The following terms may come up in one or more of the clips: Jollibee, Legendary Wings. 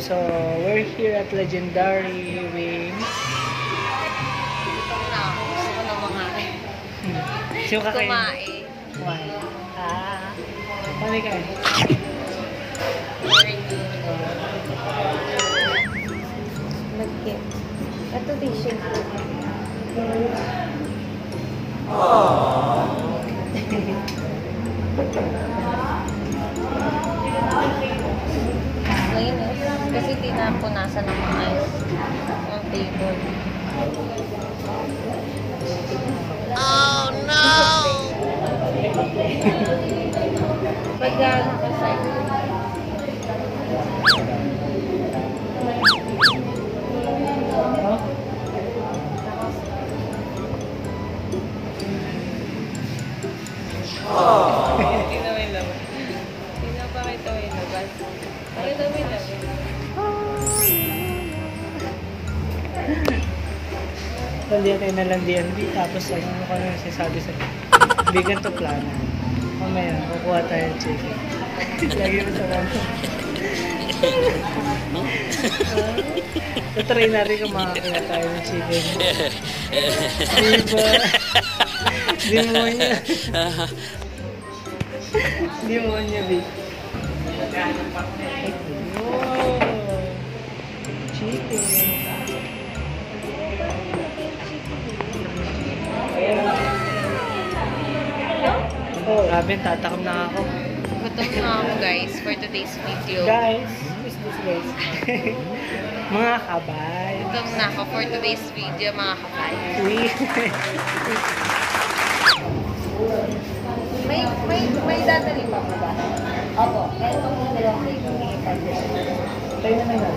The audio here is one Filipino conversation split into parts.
guys, so we're here at Legendary Wings. Gusto ko na kumain. Why? Ano kayo? Nag-get. Ito din siya. Kasi tinapunasan ng mga ayos ang table. Oh no! Pagano ka sa'yo? Hindi naman labas. Hindi na pa kita may labas. Ayaw na may labas. Landian tayo na landian B, tapos ano ko na sinasabi sa'yo. Bigan to plana. Mamaya, kukuha tayo ng chicken. Lagi mo sa mga. Tatry na rin kung makakuha tayo ng chicken. Diba? Demonya. Demonya B. Wow! Chicken. Grabe, tatakam na ako. Gutom na ako, guys, for today's video. Guys, who's this, guys? Mga kabay. Gutom na ako for today's video, mga kabay. May dadali pa ko ba? Opo. Ito mo na lang kayo. Tayo na lang.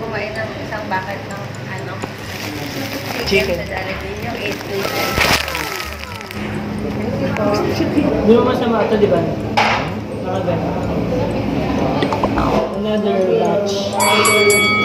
Kumain ng isang bucket ng ano chicken sa Jollibee, yung 8 places. Hindi mo masama ito, di ba? Nakagano. Another batch.